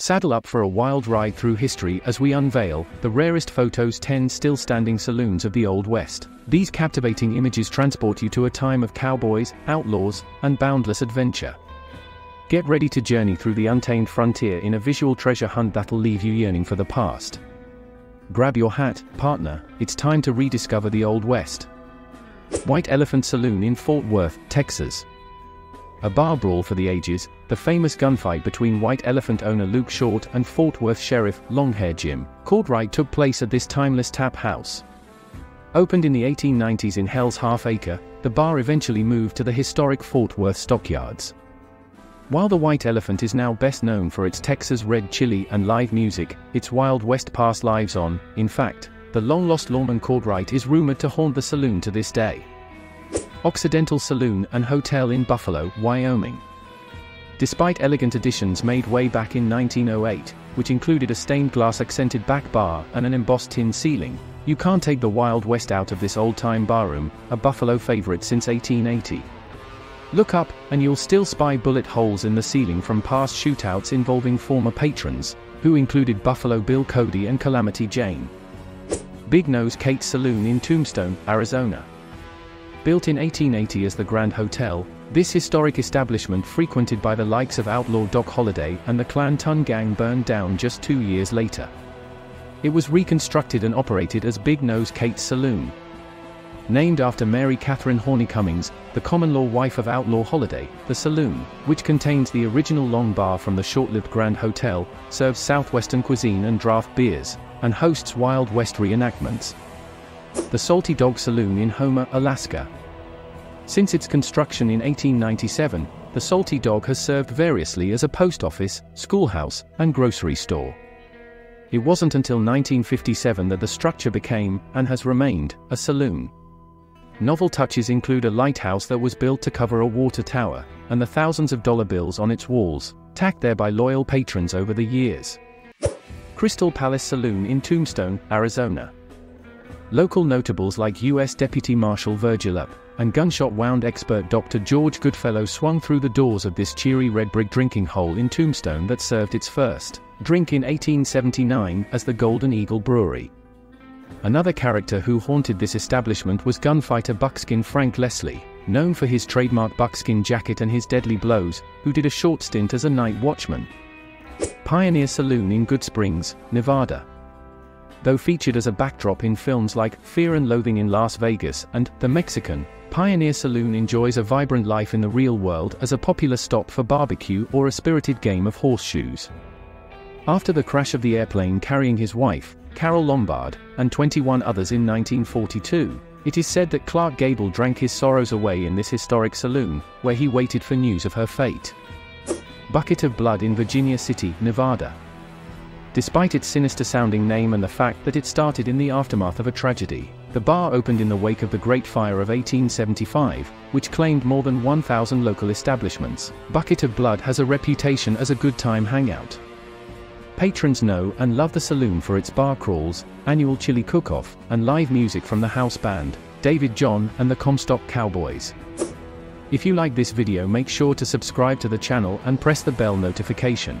Saddle up for a wild ride through history as we unveil the rarest photos, 10 still-standing saloons of the Old West. These captivating images transport you to a time of cowboys, outlaws, and boundless adventure. Get ready to journey through the untamed frontier in a visual treasure hunt that'll leave you yearning for the past. Grab your hat, partner, it's time to rediscover the Old West. White Elephant Saloon in Fort Worth, Texas. A bar brawl for the ages, the famous gunfight between White Elephant owner Luke Short and Fort Worth Sheriff Longhair Jim Cordwright took place at this timeless tap house. Opened in the 1890s in Hell's Half Acre, the bar eventually moved to the historic Fort Worth stockyards. While the White Elephant is now best known for its Texas red chili and live music, its Wild West past lives on, in fact, the long-lost lawman Cordwright is rumored to haunt the saloon to this day. Occidental Saloon and Hotel in Buffalo, Wyoming. Despite elegant additions made way back in 1908, which included a stained glass accented back bar and an embossed tin ceiling, you can't take the Wild West out of this old-time barroom, a Buffalo favorite since 1880. Look up, and you'll still spy bullet holes in the ceiling from past shootouts involving former patrons, who included Buffalo Bill Cody and Calamity Jane. Big Nose Kate's Saloon in Tombstone, Arizona. Built in 1880 as the Grand Hotel, this historic establishment frequented by the likes of outlaw Doc Holiday and the Clan Tun Gang burned down just 2 years later. It was reconstructed and operated as Big Nose Kate's Saloon. Named after Mary Catherine Horney Cummings, the common-law wife of outlaw Holiday, the saloon, which contains the original long bar from the short-lived Grand Hotel, serves southwestern cuisine and draft beers, and hosts Wild West reenactments. The Salty Dog Saloon in Homer, Alaska. Since its construction in 1897, the Salty Dog has served variously as a post office, schoolhouse, and grocery store. It wasn't until 1957 that the structure became, and has remained, a saloon. Novel touches include a lighthouse that was built to cover a water tower, and the thousands of dollar bills on its walls, tacked there by loyal patrons over the years. Crystal Palace Saloon in Tombstone, Arizona. Local notables like U.S. Deputy Marshal Virgil Earp and gunshot-wound expert Dr. George Goodfellow swung through the doors of this cheery red-brick drinking hole in Tombstone that served its first drink in 1879 as the Golden Eagle Brewery. Another character who haunted this establishment was gunfighter buckskin Frank Leslie, known for his trademark buckskin jacket and his deadly blows, who did a short stint as a night watchman. Pioneer Saloon in Good Springs, Nevada. Though featured as a backdrop in films like Fear and Loathing in Las Vegas and The Mexican, Pioneer Saloon enjoys a vibrant life in the real world as a popular stop for barbecue or a spirited game of horseshoes. After the crash of the airplane carrying his wife, Carol Lombard, and 21 others in 1942, it is said that Clark Gable drank his sorrows away in this historic saloon, where he waited for news of her fate. Bucket of Blood in Virginia City, Nevada. Despite its sinister-sounding name and the fact that it started in the aftermath of a tragedy, the bar opened in the wake of the Great Fire of 1875, which claimed more than 1,000 local establishments. Bucket of Blood has a reputation as a good-time hangout. Patrons know and love the saloon for its bar crawls, annual chili cook-off, and live music from the house band, David John and the Comstock Cowboys. If you like this video, make sure to subscribe to the channel and press the bell notification.